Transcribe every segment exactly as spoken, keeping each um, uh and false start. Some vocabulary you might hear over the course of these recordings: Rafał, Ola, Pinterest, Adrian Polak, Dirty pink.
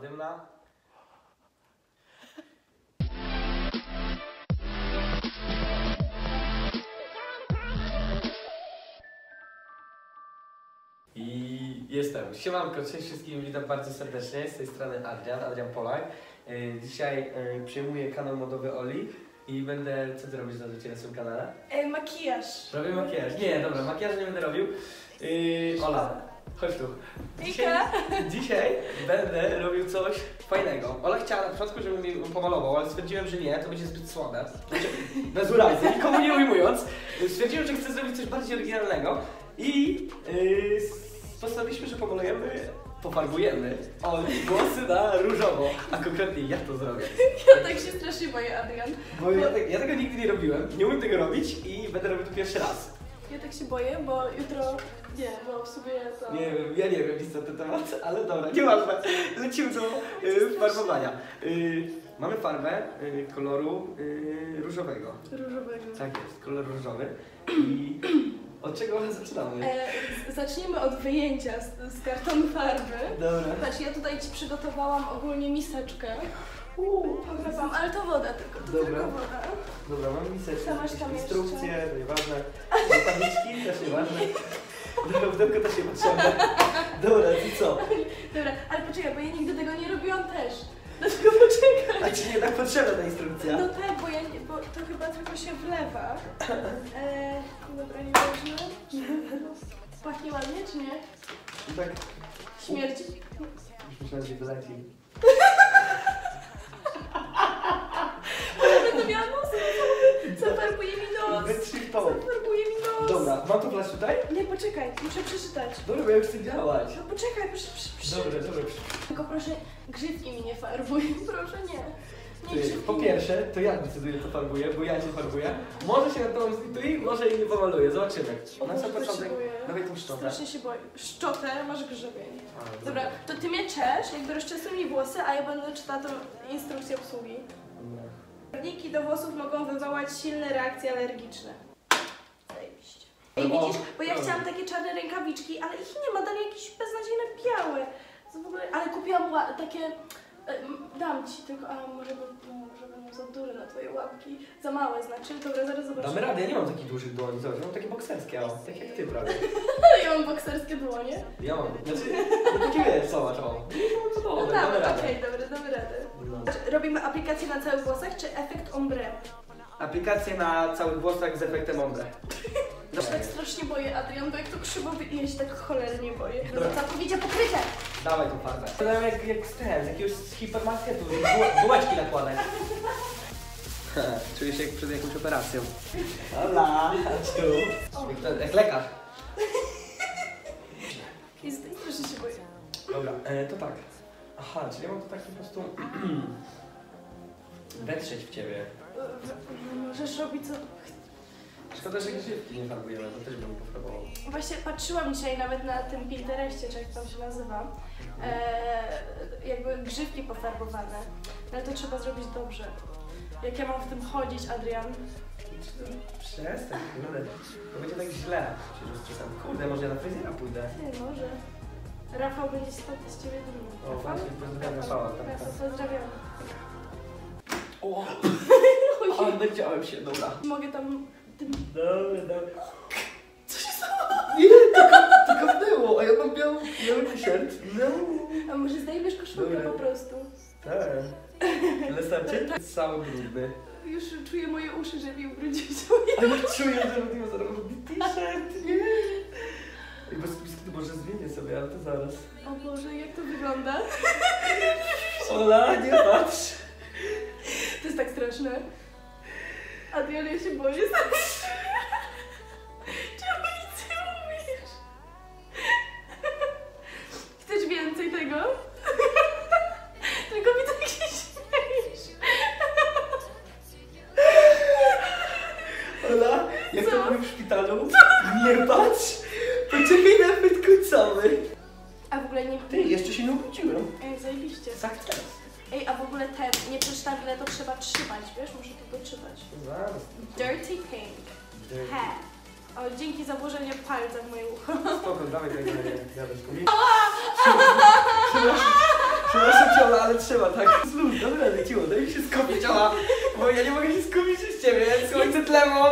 dymna. I jestem. Siemanko, cześć wszystkim, witam bardzo serdecznie. Z tej strony Adrian, Adrian Polak. Dzisiaj przejmuję kanał modowy Oli. I będę... Co ty robisz na tym swoim kanale? E, makijaż. Robię makijaż. Nie, dobra, makijaż nie będę robił. Yy, Ola, chodź tu. Dzisiaj, dzisiaj będę robił coś fajnego. Ola chciała na początku, żebym mi pomalował, ale stwierdziłem, że nie, to będzie zbyt słabe. Bez urazy, nikomu nie ujmując. Stwierdziłem, że chcę zrobić coś bardziej oryginalnego. I yy, postanowiliśmy, że pomalujemy... Pofarbujemy Oli włosy na różowo, a konkretnie ja to zrobię. Ja tak się strasznie boję, Adrian. Bo ja, tak, ja tego nigdy nie robiłem, nie umiem tego robić i będę robił to pierwszy raz. Ja tak się boję, bo jutro... Nie, bo w sumie to... Nie wiem, ja nie wiem nic na ten temat, ale dobra, nieważne. Lecimy do y, farbowania. Y, mamy farbę y, koloru y, różowego. Różowego. Tak jest, kolor różowy. I... Od czego zaczynamy? E, zaczniemy od wyjęcia z, z kartonu farby. Dobra. Znaczy, ja tutaj ci przygotowałam ogólnie miseczkę. Uuu, pograbam, ale to woda tylko, to dobra. Tylko woda. Dobra, mam miseczkę, co masz tam instrukcje, jeszcze? Nieważne. Tabliczki też nieważne. Drugą wdepkę też nie potrzebne. Dobra, i co? Dobra, ale poczekaj, bo ja nigdy tego nie robiłam też. Dlatego poczekaj. A ci nie tak potrzebna ta instrukcja? No tak, bo, ja, bo to chyba tylko się wlewa. E, dobra, nie można. Pachnie ładnie, czy nie? Tak. Śmierdzi. Już myślałem, że wyleci. Ale będę miała nos. Zafarbuje mi nos. Zafarbuje mi nos. Dobra, mam to plac tutaj? Nie, poczekaj, muszę przeczytać. Dobra, bo ja już chcę działać. No poczekaj, proszę, proszę. Dobra, dobra. Tylko proszę, grzywki mi nie farbuj, proszę nie. nie po pierwsze, to ja decyduję, co farbuję, bo ja cię farbuję. Może się nad tobą zlituję, może i nie pomaluję, zobaczymy. O, na sam początek dawaj tą szczotę. Strasznie się boję. Szczotę masz grzebień. Dobra. dobra, to ty mnie czesz, jakby rozczesuj mi włosy, a ja będę czytała tą instrukcję obsługi. Barwniki do włosów mogą wywołać silne reakcje alergiczne. Ej, widzisz, bo ja chciałam takie czarne rękawiczki, ale ich nie ma, dalej jakieś beznadziejne białe. Co w ogóle, ale kupiłam takie... E, dam ci tylko, a może będą za duże na twoje łapki. Za małe znaczy, dobra, zaraz zobaczymy. Damy radę, ja nie mam takich dużych dłoni, zobacz, ja mam takie bokserskie, ale tak jak ty prawie. Ja mam bokserskie dłonie? Ja mam, znaczy, no takie wiesz, zobacz, o. No dobra, damy radę. Okej, dobra, damy radę. Robimy aplikację na całych włosach, czy efekt ombre? Aplikację na całych włosach z efektem ombre. Ja się tak strasznie boję, Adrian, bo jak to krzywo wyjdzie, ja się tak cholernie boję. Całkowicie pokryte! Dawaj tą farbę. Wyglądam jak, jak z ten, z jakiegoś z hipermarketu, bułeczki nakładać. Czuję się jak przed jakąś operacją. Ola, chodź tu. Jak, jak lekarz. Jest strasznie się boję. Dobra, e, to tak. Aha, czyli ja mam to tak po prostu... wetrzeć w ciebie. Możesz robić co... Szkoda, że grzywki nie farbujemy, to też bym pofarbował. Właśnie patrzyłam dzisiaj nawet na tym Pinterestie, czy jak tam się nazywa, e, jakby grzywki pofarbowane, ale to trzeba zrobić dobrze. Jak ja mam w tym chodzić, Adrian? Przestań, kurde, to będzie tak źle. Kurde, może ja na fryzjera pójdę? Nie, może. Rafał będzie stąd z ciebie dumny. O, właśnie, pozdrawiam Rafała. Pozdrawiam. O, ale nadziałem się, dobra. Mogę tam... Dobra, dobra. Co się stało? Nie, to kopnęło, a ja mam biały t-shirt. No. A może zdejmiesz koszulkę dobra. Po prostu? Tak. Ale starcie? Cały brudny. Już czuję moje uszy, że mi ubrudziłeś. A ja czuję, że będę miał zaraz t-shirt. Nie. Bez to może zmienię sobie, ale to zaraz. O Boże, jak to wygląda? Ola, nie patrz. To jest tak straszne. Adrian, ja się boję. Czemu nic nie mówisz? Chcesz więcej tego? Tylko mi tak się śmiejesz. Ola, jak co? To byłem w szpitalu? Co? Nie patrz! Poczekaj na efekt końcowy. A w ogóle nie... Ty, jeszcze się nie obudziłem. Ej, zajebiście. Sukces. Ej, a w ogóle ten, nie przeczytam ile to trzeba trzymać, wiesz? Muszę to dotrzymać. Zaraz. Dirty pink. Dirty. He. O, dzięki za włożenie palca w moje ucho. Spoko, dawaj, dawaj, dawaj. Przepraszam, Przepraszam cię, Ola, ale trzeba, tak? Zluz, dobra, leciło, daj mi się skupić, Ola, bo ja nie mogę się skupić z ciebie, ja tylko chcę tlemą.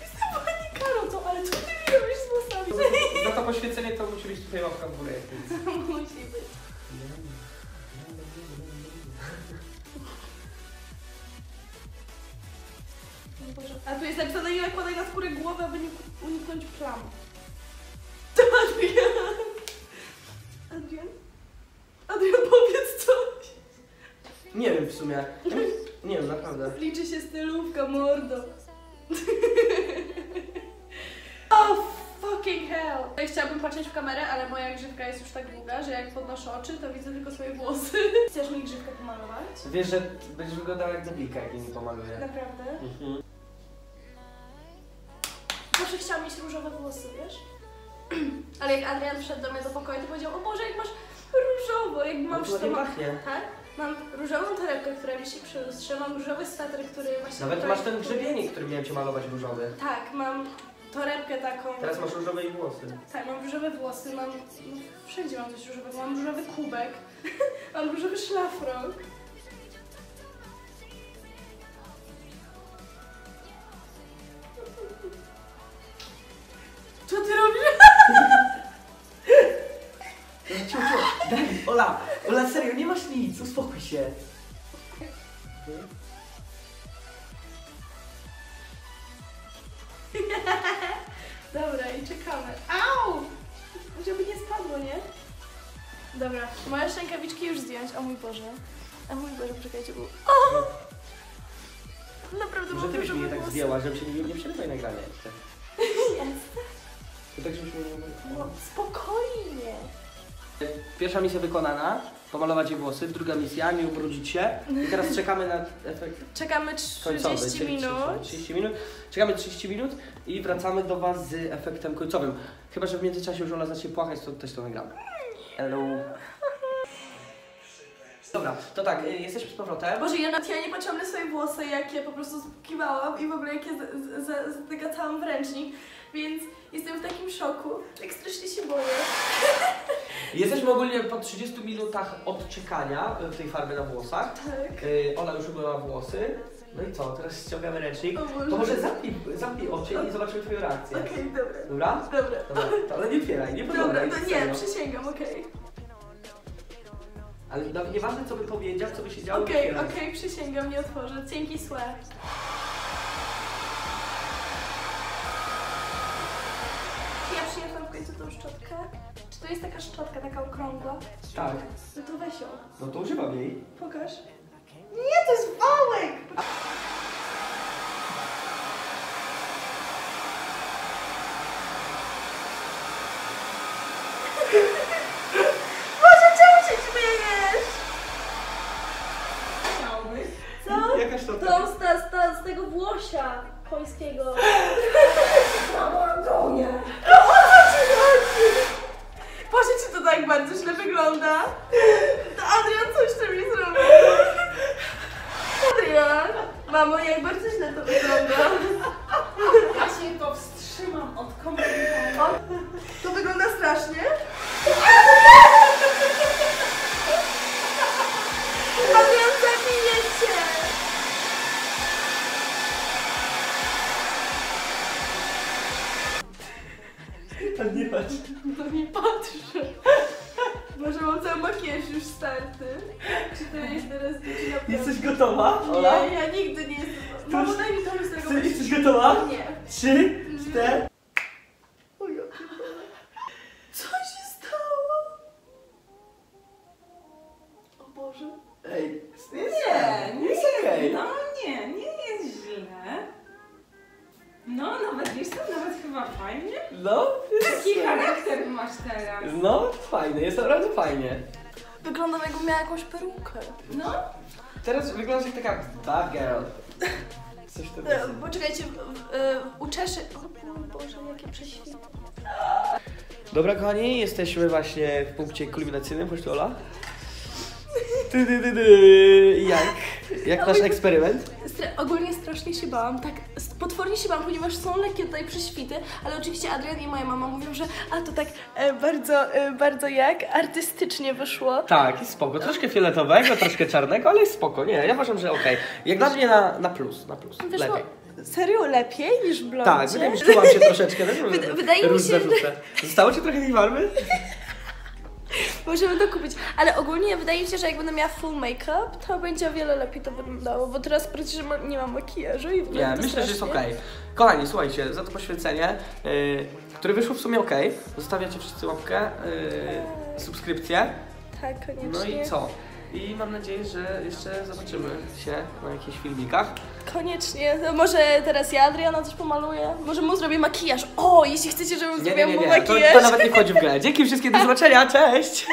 Jestem panikarą, to, ale co ty mi robisz z włosami? Za to poświęcenie to musi być tutaj łapka w górę. Musi być. A tu jest napisane, nie nakładaj na skórę głowy, aby nie uniknąć plam. To Adrian! Adrian? Adrian, powiedz coś! Nie wiem w sumie. Nie wiem, naprawdę. Liczy się stylówka, mordo. Oh fucking hell! Ja chciałabym patrzeć w kamerę, ale moja grzywka jest już tak długa, że jak podnoszę oczy, to widzę tylko swoje włosy. Chcesz mi grzywkę pomalować? Wiesz, że będziesz wyglądała jak debilka, jak jej nie pomaluję. Naprawdę? Mhm. Zawsze chciałam mieć różowe włosy, wiesz? Ale jak Adrian wszedł do mnie do pokoju, to powiedział: o Boże, jak masz różowo, jak mam no, to pachnie. Tak? Mam różową torebkę, która wisi przy lustrze, mam różowy sweter, który właśnie... Nawet masz ten grzebienie, który miałem cię malować różowy. Tak, mam torebkę taką... Teraz masz różowe i włosy. Tak, mam różowe włosy, mam... No, wszędzie mam coś różowego, mam różowy kubek, mam różowy szlafrok. Co ty robisz? Ciu, ciu. Daj, Ola, Ola, serio, nie masz nic, uspokój się. Dobra, i czekamy. Au! Żeby nie spadło, nie? Dobra, moje rękawiczki już zdjąć, o mój Boże. O mój Boże, poczekajcie, bo... O! Naprawdę, może ty byś mnie tak zdjęła, żeby się nie, nie przerywaj nagrania jeszcze. To tak, żebyśmy... No, spokojnie! Pierwsza misja wykonana, pomalować jej włosy, druga misja, nie ubrudzić się. I teraz czekamy na efekt czekamy trzydzieści końcowy, minut. trzydzieści, trzydzieści minut. Czekamy trzydzieści minut i wracamy do Was z efektem końcowym. Chyba że w międzyczasie już Ola zacznie płakać, to też to nagramy. Hello. Dobra, to tak, jesteśmy z powrotem. Boże, ja nawet ja nie patrzyłam na swoje włosy, jak ja po prostu spłukiwałam i w ogóle jak ja zagatałam w ręcznik, więc jestem w takim szoku, tak strasznie się boję. Jesteśmy ogólnie po trzydziestu minutach odczekania tej farby na włosach. Tak. Ola już umyła włosy. No i co, teraz ściągamy ręcznik. To może zamknij, zamknij oczy i zobaczymy twoją reakcję. Okej, okay, dobra. Dobra? Dobra. Dobra. To, ale nie otwieraj, nie podoba. Dobra, to nie, serio. Przysięgam, okej. Okay. Ale nawet nieważne, co by powiedział, co by się działo. Okej, okay, okej, okay, przysięgam, nie otworzę. Cienki słe. Czy ja przyjechałam w końcu tą szczotkę? Czy to jest taka szczotka, taka okrągła? Tak. No to weź ją. No to używam jej. Pokaż. Nie, to jest wałek! A z tego Włosia końskiego. Na Mordonie! No o co ci chodzi? Boże, ci to tak bardzo źle wygląda. To Adrian coś ty mi zrobił. Adrian! Mamo, jak bardzo źle to wygląda. Ja się powstrzymam od komentarzy. To wygląda strasznie. Adrian, zabiję cię! Nie patrz. No nie patrzę. Może mam cały makijaż już starty. Czy to jest teraz dziś? Jesteś gotowa, Ola? Nie, ja nigdy nie jestem gotowa. Mamo, daj mi to już tego. Jesteś gotowa? Nie. Trzy, cztery... Oj, co się stało? O Boże. Ej, nie, nie, nie jest okej. No nie, nie jest źle. No, nawet wiesz co, nawet chyba fajnie. No, taki charakter masz teraz. No, fajnie, jest naprawdę fajnie. Wyglądam, jakbym miała jakąś perukę. No. Teraz wyglądasz jak taka bad girl. Coś tam e, poczekajcie, e, uczeszy... O Boże, jakie prześwity. Dobra, kochani, jesteśmy właśnie w punkcie kulminacyjnym, chodź tu, Ola. Ty, ty, ty, ty. Jak? Jak nasz eksperyment? Stra ogólnie strasznie się bałam, tak potwornie się bałam, ponieważ są lekkie tutaj prześwity, ale oczywiście Adrian i moja mama mówią, że a to tak e, bardzo, e, bardzo jak artystycznie wyszło. Tak, i spoko. Troszkę fioletowego, troszkę czarnego, ale spoko. Nie, ja uważam, że okej. Jak dla mnie na, na plus, na plus. Wyszło lepiej. Serio lepiej niż blondzie? Tak, wydaje mi się, czułam się troszeczkę. Wyd wydaje mi się, że... Zostało ci trochę tej farby? Możemy to kupić, ale ogólnie wydaje mi się, że jak będę miała full make-up, to będzie o wiele lepiej to wyglądało, bo teraz praktycznie nie mam makijażu i wygląda Nie, to myślę, że jest okej. Okay. Kochani, słuchajcie, za to poświęcenie, yy, które wyszło w sumie okej. Okay. Zostawiacie wszyscy łapkę, yy, subskrypcję. Tak, koniecznie. No i co? I mam nadzieję, że jeszcze zobaczymy się na jakichś filmikach. Koniecznie. To może teraz ja Adriana coś pomaluję? Może mu zrobię makijaż. O, jeśli chcecie, żebym zrobiła mu makijaż. Nie, nie, nie. To, to nawet nie wchodzi w grę. Dzięki wszystkim, do zobaczenia. Cześć!